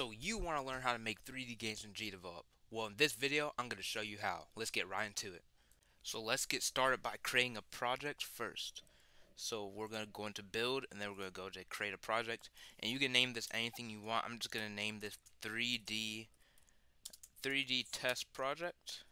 So you want to learn how to make 3D games in GDevelop. Well, in this video, I'm going to show you how. Let's get right into it. So let's get started by creating a project first. So we're going to go into build, and then we're going to go to create a project. And you can name this anything you want. I'm just going to name this 3D test project.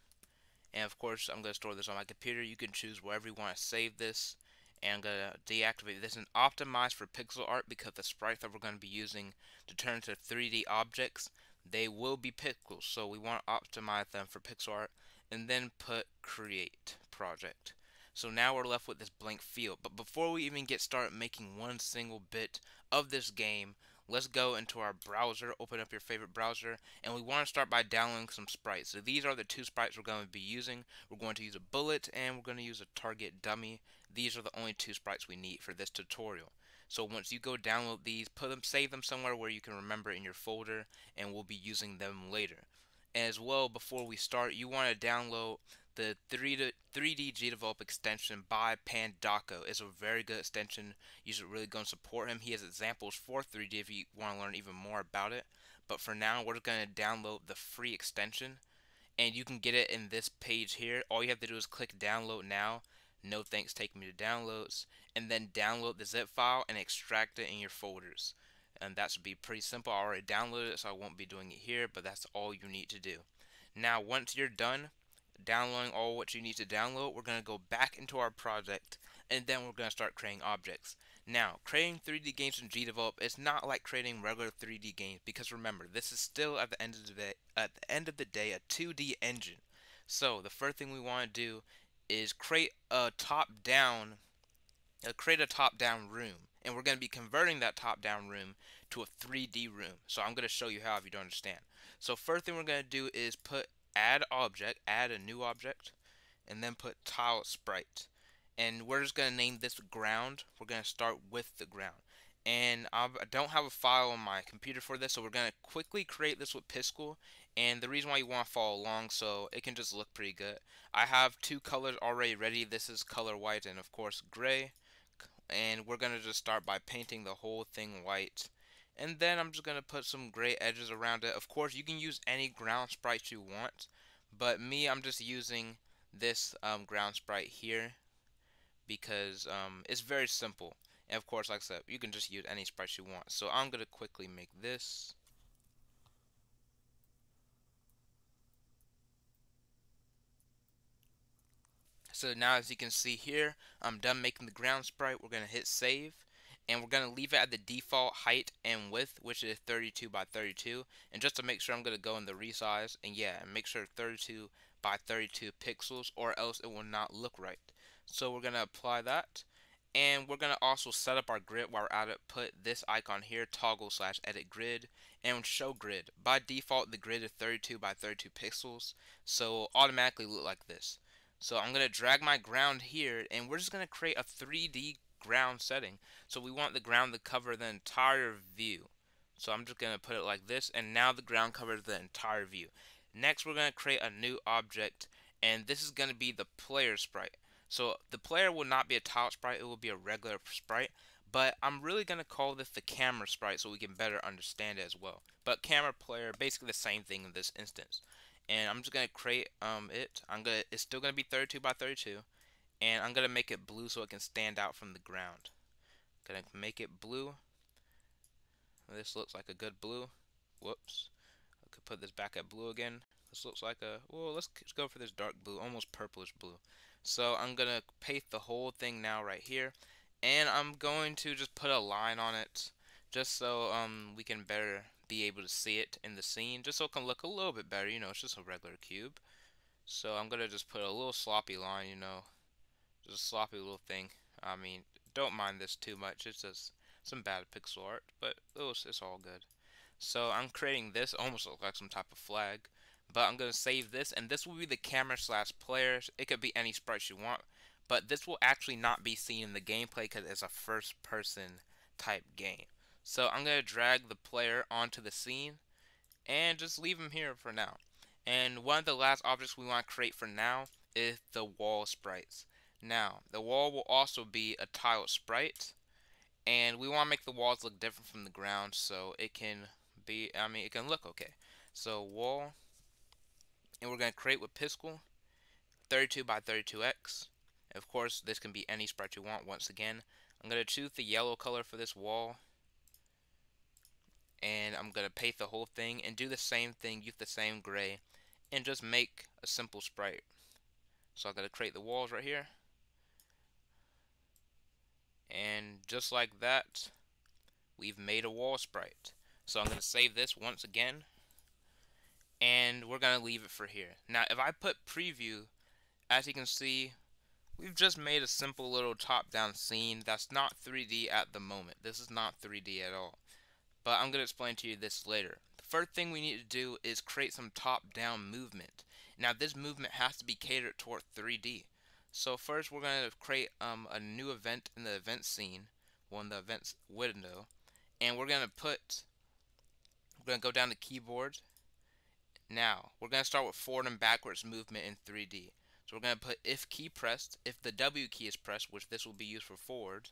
And of course, I'm going to store this on my computer. You can choose wherever you want to save this. And I'm going to deactivate this and optimize for pixel art, because the sprites that we're going to be using to turn into 3D objects, they will be pixels. So we want to optimize them for pixel art, and then put create project. So now we're left with this blank field. But before we even get started making one single bit of this game, let's go into our browser, open up your favorite browser, and we want to start by downloading some sprites. So these are the two sprites we're going to be using. We're going to use a bullet, and we're going to use a target dummy. These are the only two sprites we need for this tutorial. So once you go download these, put them, save them somewhere where you can remember in your folder, and we'll be using them later. And as well, before we start, you want to download the 3D GDevelop extension by Pandaco. It's a very good extension. You should really go and support him. He has examples for 3D if you want to learn even more about it. But for now, we're going to download the free extension, and you can get it in this page here. All you have to do is click download now. No thanks, take me to downloads. And then download the zip file and extract it in your folders. And that should be pretty simple. I already downloaded it, so I won't be doing it here, but that's all you need to do. Now, once you're done downloading all what you need to download, we're going to go back into our project, and then we're going to start creating objects. Now, creating 3D games in GDevelop is not like creating regular 3D games, because remember, this is still at the end of the day, a 2D engine. So the first thing we want to do is create a top-down room, and we're going to be converting that top-down room to a 3D room. So I'm going to show you how if you don't understand. So first thing we're going to do is put add object, add a new object, and then put tile sprite. And we're just going to name this ground. We're going to start with the ground. And I don't have a file on my computer for this, so we're going to quickly create this with Piskel. And the reason why you want to follow along so it can just look pretty good. I have two colors already ready. This is color white and of course gray. And we're going to just start by painting the whole thing white. And then I'm just going to put some gray edges around it. Of course, you can use any ground sprites you want. But me, I'm just using this ground sprite here, because it's very simple. And of course, like I said, you can just use any sprites you want. So I'm going to quickly make this. So now, as you can see here, I'm done making the ground sprite. We're going to hit save. And we're going to leave it at the default height and width, which is 32 by 32. And just to make sure, I'm going to go in the resize. And yeah, and make sure 32 by 32 pixels, or else it will not look right. So we're going to apply that. And we're going to also set up our grid while we're at it. Put this icon here, toggle/edit grid, and show grid. By default, the grid is 32 by 32 pixels, so it'll automatically look like this. So I'm going to drag my ground here, and we're just going to create a 3D ground setting. So we want the ground to cover the entire view. So I'm just going to put it like this, and now the ground covers the entire view. Next, we're going to create a new object, and this is going to be the player sprite. So the player will not be a tile sprite, it will be a regular sprite, but I'm really going to call this the camera sprite so we can better understand it as well. But camera, player, basically the same thing in this instance. And I'm just going to create it's still going to be 32 by 32, and I'm going to make it blue so it can stand out from the ground. I'm going to make it blue. This looks like a good blue. Whoops. I could put this back at blue again. This looks like a, well, let's go for this dark blue, almost purplish blue. So I'm going to paint the whole thing now right here. And I'm going to just put a line on it just so we can better be able to see it in the scene. Just so it can look a little bit better, you know, it's just a regular cube. So I'm going to just put a little sloppy line, you know, just a sloppy little thing. I mean, don't mind this too much. It's just some bad pixel art, but it's all good. So I'm creating this, almost looks like some type of flag. But I'm going to save this, and this will be the camera/players. It could be any sprites you want, but this will actually not be seen in the gameplay because it's a first-person type game. So I'm going to drag the player onto the scene and just leave him here for now. And one of the last objects we want to create for now is the wall sprites. Now, the wall will also be a tile sprite, and we want to make the walls look different from the ground so it can be, I mean, it can look okay. So wall, and we're going to create with Piskel 32 by 32x. Of course, this can be any sprite you want. Once again, I'm going to choose the yellow color for this wall, and I'm going to paint the whole thing and do the same thing, use the same gray, and just make a simple sprite. So I'm going to create the walls right here, and just like that, we've made a wall sprite. So I'm going to save this once again, and we're going to leave it for here. Now if I put preview, as you can see, we've just made a simple little top-down scene that's not 3D at the moment. This is not 3D at all. But I'm going to explain to you this later. The first thing we need to do is create some top-down movement. Now this movement has to be catered toward 3D. So first we're going to create a new event in the event scene, well, in the events window, and we're going to go down to keyboard. Now we're going to start with forward and backwards movement in 3D. So we're going to put if key pressed, if the W key is pressed, which this will be used for forward.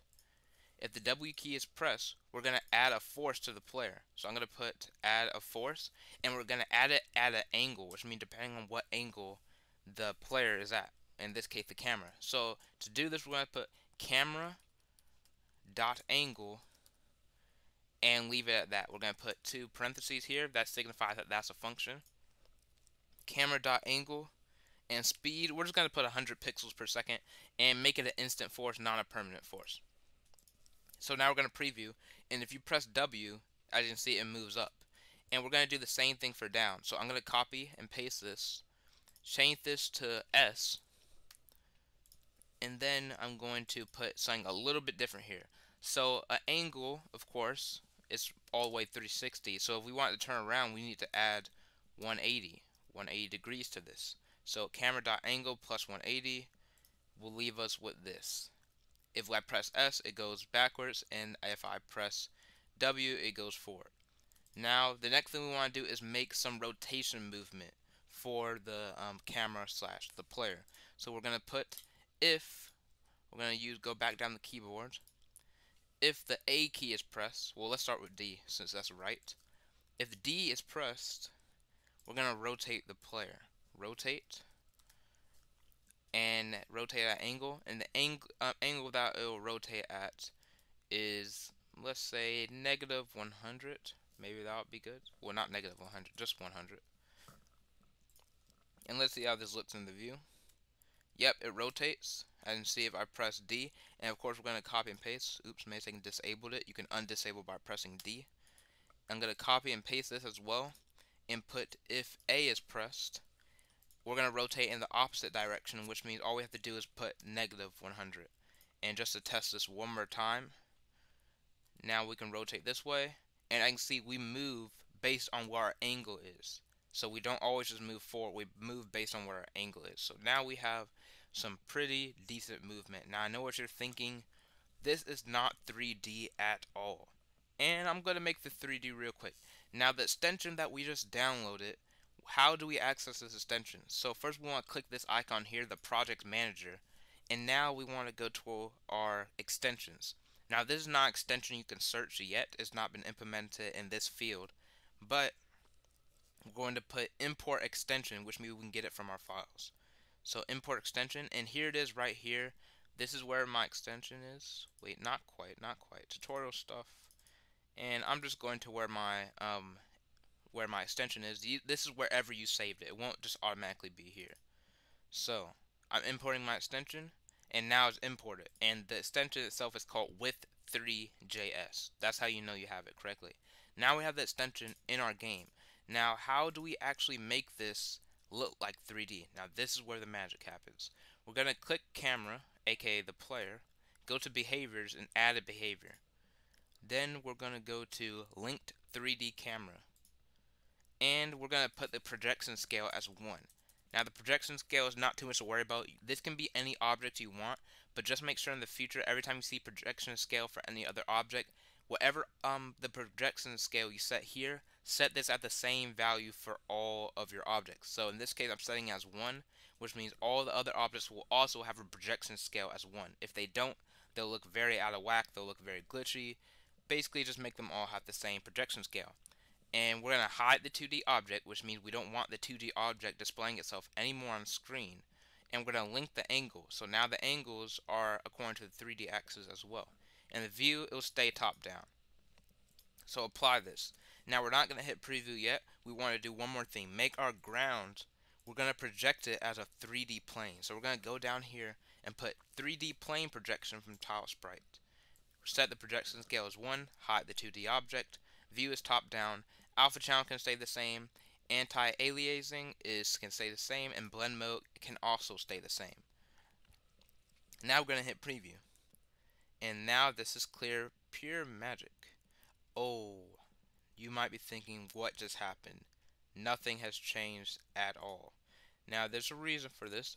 If the W key is pressed, we're going to add a force to the player. So I'm going to put add a force, and we're going to add it at an angle, which means depending on what angle the player is at, in this case the camera. So to do this, we're going to put camera.angle and leave it at that. We're going to put two parentheses here. That signifies that that's a function. Camera.angle. And speed, we're just going to put 100 pixels per second and make it an instant force, not a permanent force. So now we're going to preview, and if you press W, as you can see, it moves up. And we're going to do the same thing for down. So I'm going to copy and paste this, change this to S, and then I'm going to put something a little bit different here. So an angle, of course, is all the way 360. So if we want to turn around, we need to add 180 degrees to this. So camera.angle plus 180 will leave us with this. If I press S, it goes backwards, and if I press W, it goes forward. Now the next thing we want to do is make some rotation movement for the camera slash the player. So we're going to put if, we're going to go back down the keyboard. If the A key is pressed, well, let's start with D since that's right. If D is pressed, we're going to rotate the player. Rotate, and rotate at angle, and the angle that it will rotate at is, let's say, negative 100. Maybe that would be good. Well, not negative 100, just 100. And let's see how this looks in the view. Yep, it rotates. I can see if I press D, and of course we're going to copy and paste. Oops, maybe I disabled it. You can undisable by pressing D. I'm going to copy and paste this as well, and put if A is pressed, we're going to rotate in the opposite direction, which means all we have to do is put negative 100. And just to test this one more time, now we can rotate this way, and I can see we move based on where our angle is. So we don't always just move forward, we move based on where our angle is. So now we have some pretty decent movement. Now I know what you're thinking, this is not 3D at all. And I'm going to make the 3D real quick. Now the extension that we just downloaded, how do we access this extension? So first we want to click this icon here, the project manager, and now we want to go to our extensions. Now this is not an extension you can search yet, it's not been implemented in this field, but we're going to put import extension, which means we can get it from our files. So import extension, and here it is right here. This is where my extension is. Wait, not quite, tutorial stuff, and I'm just going to where my extension is. This is wherever you saved it. It won't just automatically be here. So I'm importing my extension, and now it's imported, and the extension itself is called With3JS. That's how you know you have it correctly. Now we have the extension in our game. Now how do we actually make this look like 3D? Now this is where the magic happens. We're going to click camera, aka the player, go to behaviors and add a behavior. Then we're going to go to linked 3D camera, and we're going to put the projection scale as 1. Now the projection scale is not too much to worry about. This can be any object you want, but just make sure in the future every time you see projection scale for any other object, whatever the projection scale you set here, set this at the same value for all of your objects. So in this case I'm setting it as 1, which means all the other objects will also have a projection scale as 1. If they don't, they'll look very out of whack, they'll look very glitchy. Basically just make them all have the same projection scale. and we're going to hide the 2D object, which means we don't want the 2D object displaying itself anymore on screen, and we're going to link the angle. So now the angles are according to the 3D axis as well. And the view, it will stay top down. So apply this. Now we're not going to hit preview yet. We want to do one more thing. Make our ground, we're going to project it as a 3D plane. So we're going to go down here and put 3D plane projection from tile sprite. Set the projection scale as 1, hide the 2D object, view is top down, alpha channel can stay the same, anti-aliasing can stay the same, and blend mode can also stay the same. Now we're going to hit preview. And now this is clear, pure magic. Oh, you might be thinking what just happened. Nothing has changed at all. Now there's a reason for this,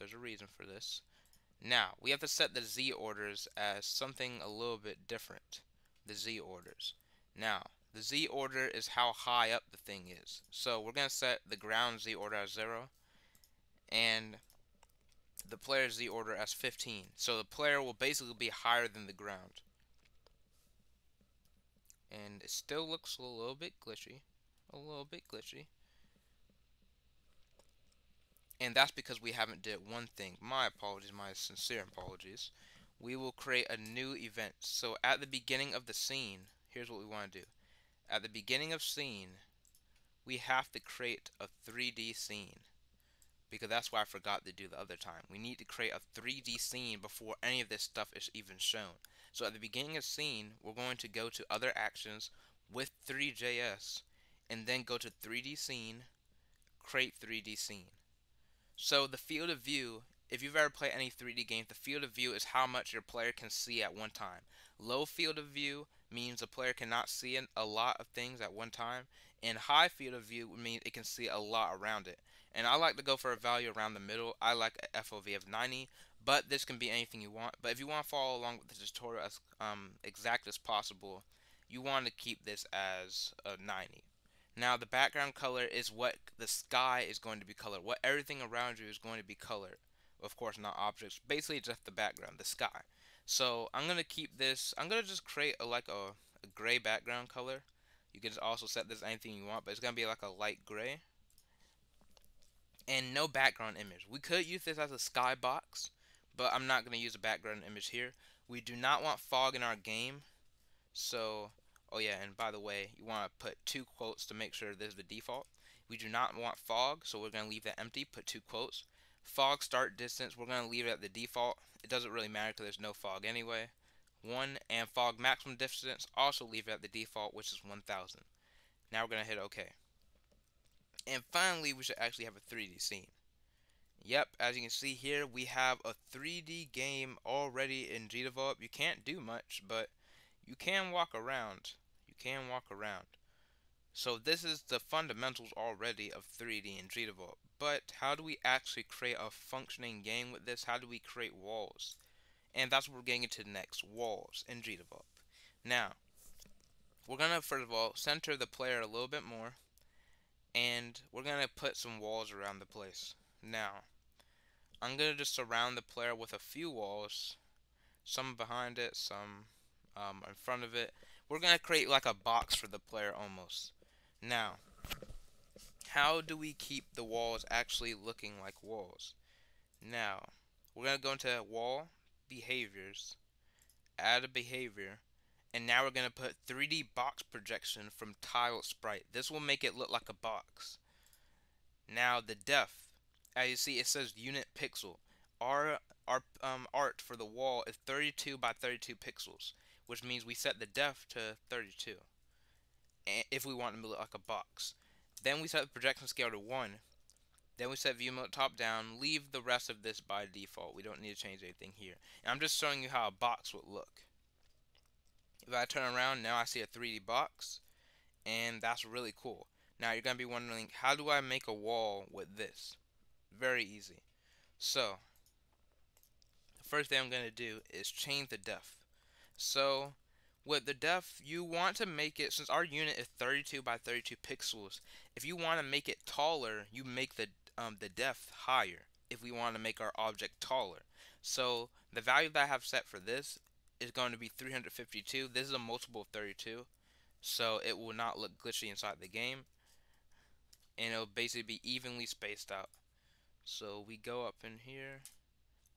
Now, we have to set the Z orders as something a little bit different. The Z orders. Now, the Z order is how high up the thing is. So, we're going to set the ground Z order as 0 and the player Z order as 15. So, the player will basically be higher than the ground. And it still looks a little bit glitchy. And that's because we haven't did one thing. My apologies, my sincere apologies. We will create a new event. So at the beginning of the scene, here's what we want to do. At the beginning of scene, we have to create a 3D scene. Because that's what I forgot to do the other time. We need to create a 3D scene before any of this stuff is even shown. So at the beginning of scene, we're going to go to other actions with 3JS. And then go to 3D scene, create 3D scene. So the field of view, if you've ever played any 3D game, the field of view is how much your player can see at one time. Low field of view means the player cannot see a lot of things at one time, and high field of view means it can see a lot around it. And I like to go for a value around the middle. I like a FOV of 90, but this can be anything you want. But if you want to follow along with the tutorial as exact as possible, you want to keep this as a 90. Now the background color is what the sky is going to be colored, what everything around you is going to be colored. Of course not objects, basically just the background, the sky. So I'm going to keep this, I'm going to just create a gray background color. You can also set this anything you want, but it's going to be like a light gray. And no background image. We could use this as a sky box, but I'm not going to use a background image here. We do not want fog in our game, so... Oh yeah, and by the way, you want to put 2 quotes to make sure this is the default. We do not want fog, so we're going to leave that empty, put 2 quotes. Fog start distance, we're going to leave it at the default. It doesn't really matter because there's no fog anyway. 1, and fog maximum distance, also leave it at the default, which is 1000. Now we're going to hit OK. And finally, we should actually have a 3D scene. Yep, as you can see here, we have a 3D game already in GDevelop. You can't do much, but... you can walk around. So this is the fundamentals already of 3D and GDevelop. But how do we actually create a functioning game with this? How do we create walls? And that's what we're getting into next, walls in GDevelop. Now, we're going to, first of all, center the player a little bit more. And we're going to put some walls around the place. Now, I'm going to just surround the player with a few walls. Some behind it, some... in front of it. We're going to create like a box for the player almost. Now, how do we keep the walls actually looking like walls? Now, we're going to go into wall, behaviors, add a behavior, and now we're going to put 3D box projection from tile sprite. This will make it look like a box. Now, the depth, as you see, it says unit pixel. Our art for the wall is 32 by 32 pixels. Which means we set the depth to 32 if we want it to look like a box. Then we set the projection scale to 1. Then we set view mode top down. Leave the rest of this by default. We don't need to change anything here. And I'm just showing you how a box would look. If I turn around, now I see a 3D box. And that's really cool. Now you're going to be wondering, how do I make a wall with this? Very easy. So, the first thing I'm going to do is change the depth. So, with the depth, you want to make it, since our unit is 32 by 32 pixels, if you want to make it taller, you make the depth higher, if we want to make our object taller. So, the value that I have set for this is going to be 352. This is a multiple of 32. so it will not look glitchy inside the game, and it'll basically be evenly spaced out. So we go up in here,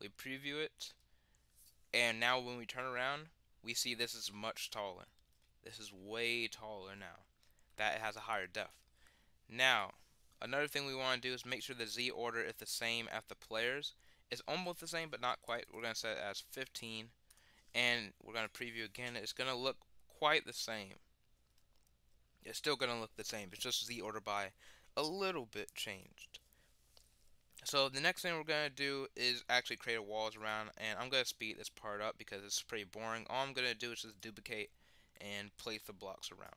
we preview it, and now when we turn around, we see this is much taller. This is way taller now. That has a higher depth. Now, another thing we want to do is make sure the Z order is the same as the players. It's almost the same, but not quite. We're going to set it as 15, and we're going to preview again. It's going to look quite the same. It's still going to look the same. It's just Z order by a little bit changed. So the next thing we're going to do is actually create a walls around, and I'm going to speed this part up because it's pretty boring. All I'm going to do is just duplicate and place the blocks around.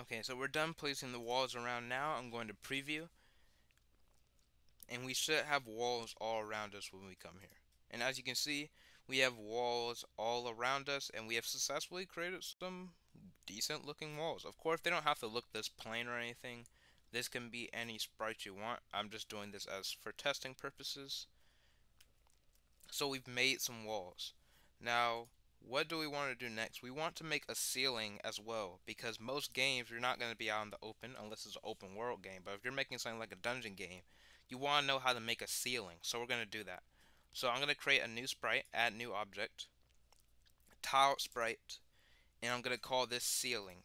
Okay, so we're done placing the walls around now. I'm going to preview, and we should have walls all around us when we come here. And as you can see, we have walls all around us, and we have successfully created some decent looking walls. Of course, they don't have to look this plain or anything. This can be any sprite you want. I'm just doing this as for testing purposes. So we've made some walls. Now, what do we want to do next? We want to make a ceiling as well, because most games you're not going to be out in the open unless it's an open world game. But if you're making something like a dungeon game, you want to know how to make a ceiling, so we're going to do that. So I'm going to create a new sprite, add new object, tiled sprite, and I'm going to call this ceiling.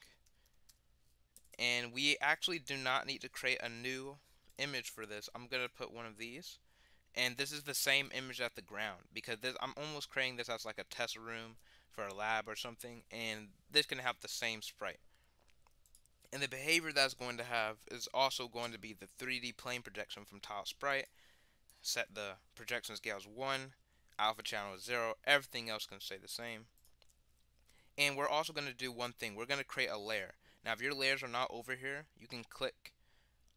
And we actually do not need to create a new image for this. I'm going to put one of these. And this is the same image at the ground, because this, I'm almost creating this as like a test room for a lab or something, and this can have the same sprite. And the behavior that's going to have is also going to be the 3D plane projection from tile sprite. Set the projection scale as 1, alpha channel is 0, everything else can stay the same. And we're also going to do one thing. We're going to create a layer. Now if your layers are not over here, you can click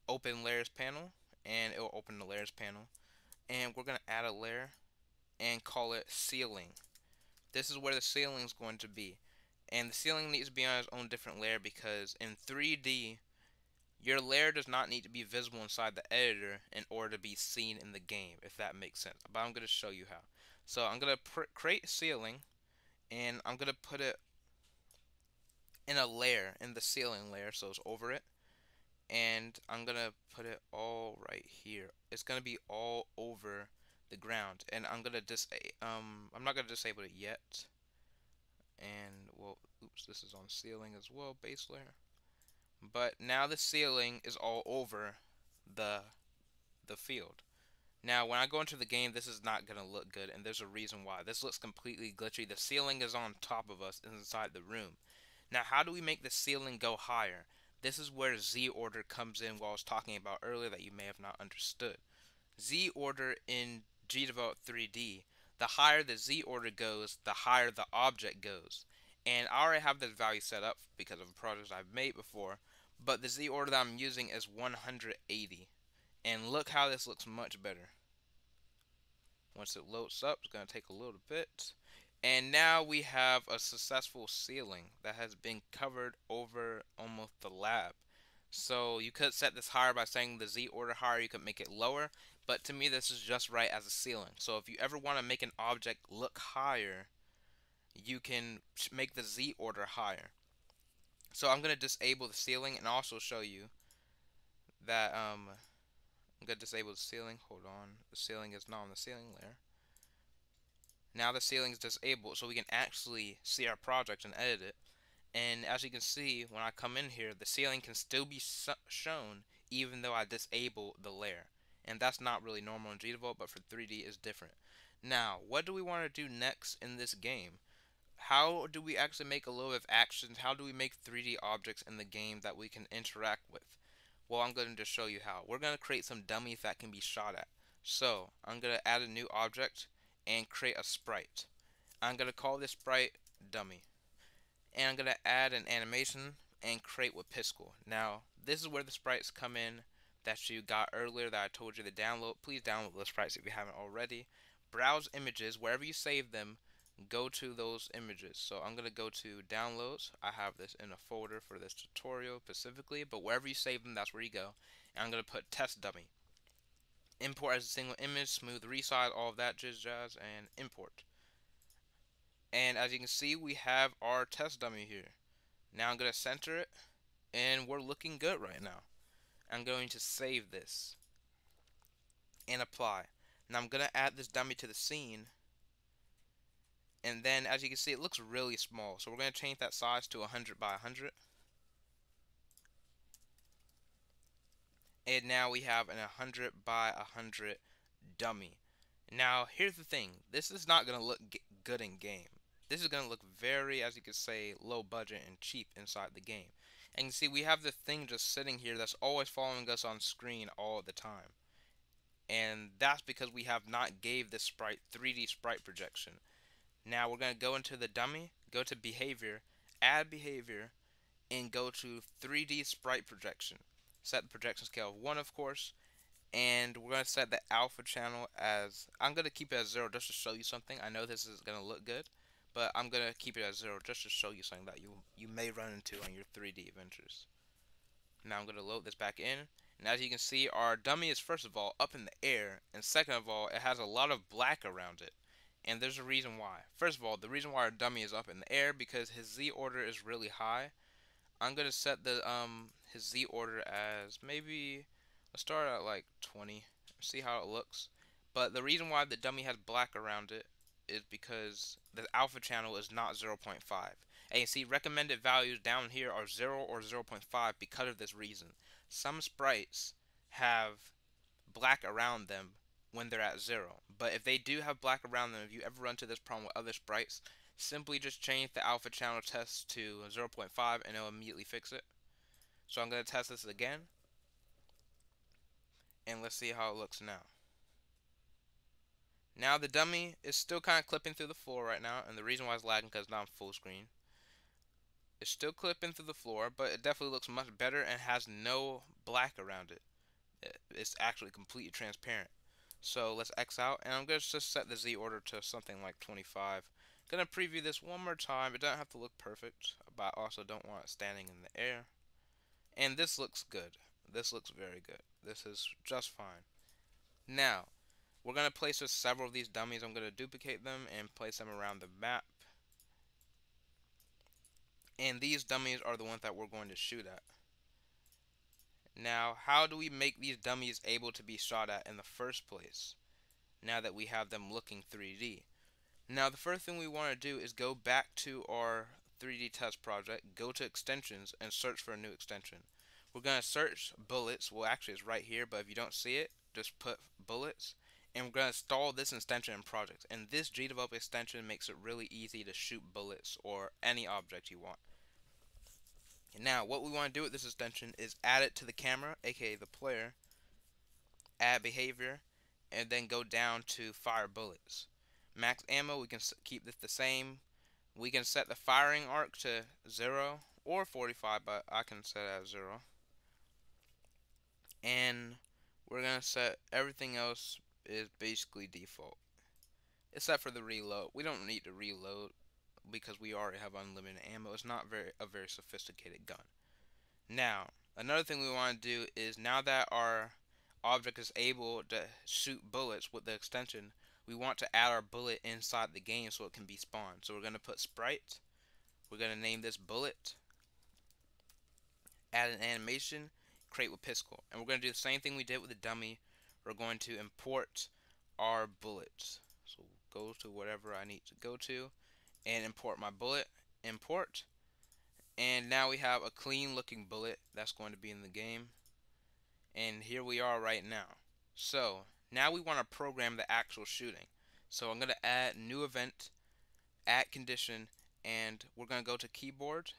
open layers panel, and it will open the layers panel. And we're going to add a layer and call it ceiling. This is where the ceiling is going to be. And the ceiling needs to be on its own different layer, because in 3D, your layer does not need to be visible inside the editor in order to be seen in the game, if that makes sense. But I'm going to show you how. So I'm going to create ceiling, and I'm going to put it in a layer, in the ceiling layer, so it's over it. And I'm going to put it all right here. It's going to be all over the ground. And I'm going to I'm not going to disable it yet. And well, oops, this is on ceiling as well, base layer. But now the ceiling is all over the field. Now when I go into the game, this is not going to look good, and there's a reason why. This looks completely glitchy. The ceiling is on top of us inside the room. Now how do we make the ceiling go higher? This is where Z order comes in, what I was talking about earlier that you may have not understood. Z order in GDevelop 3D, the higher the Z order goes, the higher the object goes. And I already have this value set up because of a project I've made before, but the Z order that I'm using is 180. And look how this looks much better. Once it loads up, it's going to take a little bit. And now we have a successful ceiling that has been covered over almost the lab. So you could set this higher by saying the Z order higher, you could make it lower, but to me this is just right as a ceiling. So if you ever want to make an object look higher, you can make the Z order higher. So I'm going to disable the ceiling and also show you that I'm going to disable the ceiling. Hold on, the ceiling is not on the ceiling layer. Now the ceiling is disabled, so we can actually see our project and edit it. And as you can see, when I come in here, the ceiling can still be shown even though I disable the layer. And that's not really normal in GDevelop, but for 3D is different. Now, what do we want to do next in this game? How do we actually make a little bit of actions? How do we make 3D objects in the game that we can interact with? Well, I'm going to show you how. We're going to create some dummies that can be shot at. So I'm going to add a new object and create a sprite. I'm going to call this sprite dummy, and I'm going to add an animation and create with Piskel. Now this is where the sprites come in that you got earlier that I told you to download. Please download the sprites if you haven't already, browse images, wherever you save them, go to those images. So I'm going to go to downloads. I have this in a folder for this tutorial specifically, but wherever you save them, that's where you go. And I'm going to put test dummy. Import as a single image, smooth resize, all of that jazz, and import. And as you can see, we have our test dummy here. Now I'm going to center it, and we're looking good right now. I'm going to save this and apply. Now I'm going to add this dummy to the scene, and then as you can see, it looks really small. So we're going to change that size to 100 by 100, and now we have an 100 by 100 dummy. Now here's the thing, this is not going to look good in game. This is going to look very, as you could say, low budget and cheap inside the game. And you can see we have the thing just sitting here that's always following us on screen all the time. And that's because we have not gave this sprite 3D sprite projection. Now we're going to go into the dummy, go to behavior, add behavior, and go to 3D sprite projection. Set the projection scale of 1, of course. And we're going to set the alpha channel as, I'm going to keep it as 0 just to show you something. I know this is going to look good, but I'm going to keep it as 0 just to show you something that you may run into on your 3D ventures. Now I'm going to load this back in. And as you can see, our dummy is, first of all, up in the air. And second of all, it has a lot of black around it. And there's a reason why. First of all, the reason why our dummy is up in the air because his Z order is really high. I'm going to set the his Z order as maybe, let's start at like 20. See how it looks. But the reason why the dummy has black around it is because the alpha channel is not 0.5. And you see recommended values down here are 0 or 0.5 because of this reason. Some sprites have black around them when they're at 0. But if they do have black around them, if you ever run into this problem with other sprites, simply just change the alpha channel test to 0.5 and it'll immediately fix it. So I'm going to test this again. And let's see how it looks now. Now the dummy is still kind of clipping through the floor right now, and the reason why it's lagging because it's not on full screen. It's still clipping through the floor, but it definitely looks much better and has no black around it. It's actually completely transparent. So let's X out, and I'm going to just set the Z order to something like 25. I'm going to preview this one more time. It doesn't have to look perfect, but I also don't want it standing in the air. And this looks good. This looks very good. This is just fine. Now, we're going to place just several of these dummies. I'm going to duplicate them and place them around the map. And these dummies are the ones that we're going to shoot at. Now, how do we make these dummies able to be shot at in the first place, now that we have them looking 3D? Now, the first thing we want to do is go back to our 3D test project, go to extensions, and search for a new extension. We're going to search bullets. Well, actually, it's right here, but if you don't see it, just put bullets. And we're going to install this extension in projects. And this GDevelop extension makes it really easy to shoot bullets or any object you want. Now, what we want to do with this extension is add it to the camera, aka the player, add behavior, and then go down to fire bullets. Max ammo, we can keep this the same. We can set the firing arc to 0 or 45, but I can set it at 0. And we're going to set everything else is basically default, except for the reload. We don't need to reload because we already have unlimited ammo. It's not a very sophisticated gun. Now, another thing we want to do is, now that our object is able to shoot bullets with the extension, we want to add our bullet inside the game so it can be spawned. So we're going to put sprite. We're going to name this bullet. Add an animation. Create with Piskel. And we're going to do the same thing we did with the dummy. We're going to import our bullets. So go to whatever I need to go to and import my bullet. Import. And now we have a clean looking bullet that's going to be in the game. And here we are right now. So now we want to program the actual shooting. So I'm going to add new event, add condition, and we're going to go to keyboard.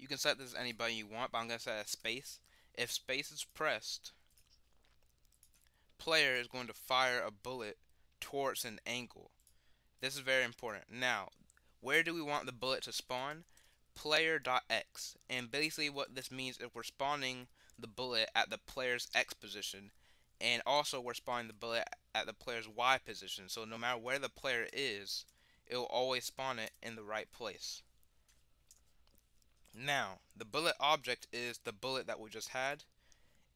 You can set this as any button you want, but I'm going to set it as space. If space is pressed, player is going to fire a bullet towards an angle. This is very important. Now, where do we want the bullet to spawn? Player.x. And basically what this means is we're spawning the bullet at the player's x position, And also we're spawning the bullet at the player's Y position. So no matter where the player is, it will always spawn it in the right place. Now, the bullet object is the bullet that we just had.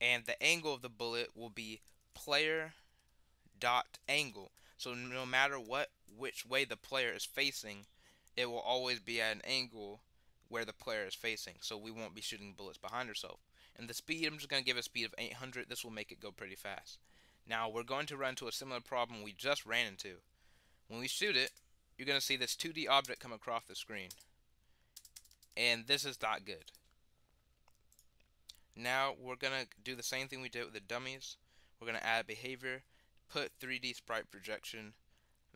And the angle of the bullet will be player.angle. So no matter which way the player is facing, it will always be at an angle where the player is facing. So we won't be shooting bullets behind ourselves. And the speed, I'm just going to give it a speed of 800. This will make it go pretty fast. Now we're going to run into a similar problem we just ran into. When we shoot it, you're going to see this 2D object come across the screen. And this is not good. Now we're going to do the same thing we did with the dummies. We're going to add behavior, put 3D sprite projection,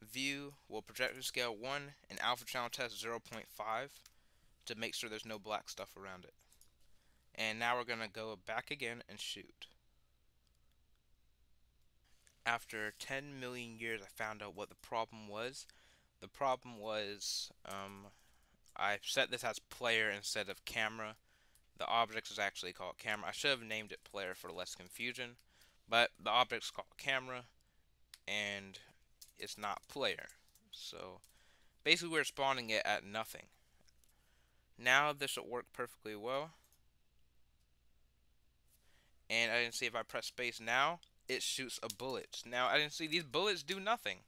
view will project to scale 1, and alpha channel test 0.5 to make sure there's no black stuff around it. And now we're going to go back again and shoot. After 10 million years I found out what the problem was. The problem was I set this as player instead of camera. The object is actually called camera. I should have named it player for less confusion, but the object is called camera and it's not player. So basically we're spawning it at nothing. Now this will work perfectly well. And I didn't see if I press space now, it shoots a bullet. Now I didn't see these bullets do nothing,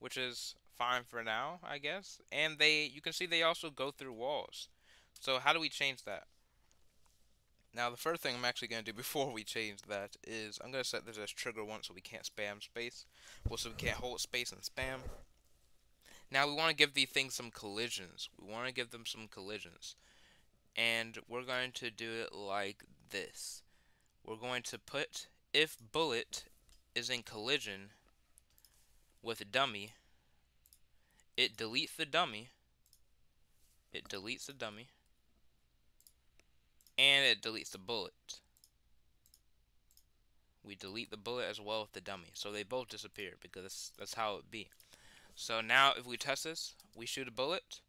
which is fine for now, I guess. And you can see they also go through walls. So how do we change that? Now the first thing I'm actually going to do before we change that is I'm going to set this as trigger one so we can't spam space. Well, so we can't hold space and spam. Now we want to give these things some collisions. We want to give them some collisions. And we're going to do it like this. We're going to put if bullet is in collision with a dummy, it deletes the dummy, and it deletes the bullet. We delete the bullet as well with the dummy, so they both disappear because that's how it be. So now if we test this, we shoot a bullet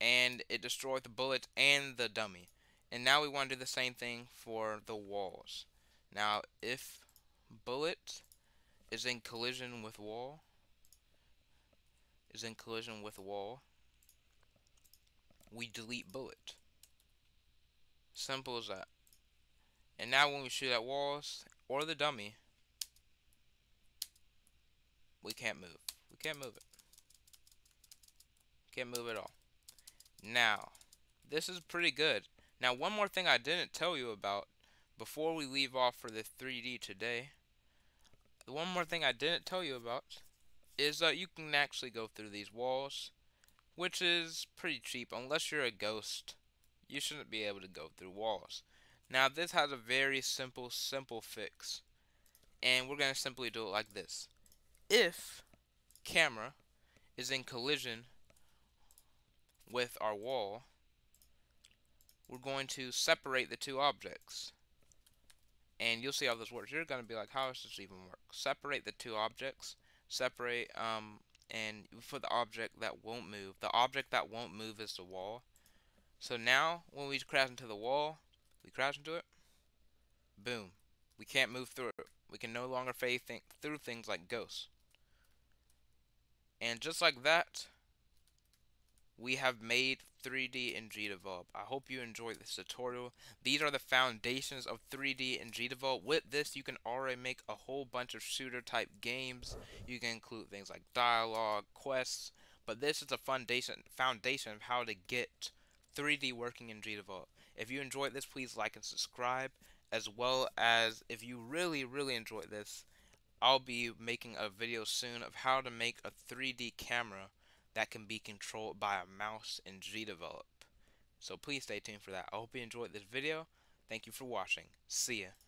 and it destroyed the bullet and the dummy. And now we want to do the same thing for the walls. Now if bullet is in collision with wall, we delete bullet. Simple as that. And now when we shoot at walls or the dummy, we can't move. We can't move it. Can't move at all. Now, this is pretty good. Now one more thing I didn't tell you about before we leave off for the 3D today. The one more thing I didn't tell you about is that you can actually go through these walls, which is pretty cheap. Unless you're a ghost, you shouldn't be able to go through walls. Now this has a very simple fix, and we're going to simply do it like this. If camera is in collision with our wall, we're going to separate the two objects. And you'll see how this works. You're going to be like, how does this even work? Separate the two objects. Separate, and for the object that won't move. The object that won't move is the wall. So now, when we crash into the wall, we crash into it. Boom. We can't move through it. We can no longer phase through things like ghosts. And just like that, we have made 3D in GDevelop. I hope you enjoyed this tutorial. These are the foundations of 3D in GDevelop. With this, you can already make a whole bunch of shooter type games. You can include things like dialogue, quests, but this is a foundation of how to get 3D working in GDevelop. If you enjoyed this, please like and subscribe, as well as if you really enjoyed this, I'll be making a video soon of how to make a 3D camera that can be controlled by a mouse in GDevelop. So please stay tuned for that. I hope you enjoyed this video. Thank you for watching. See ya.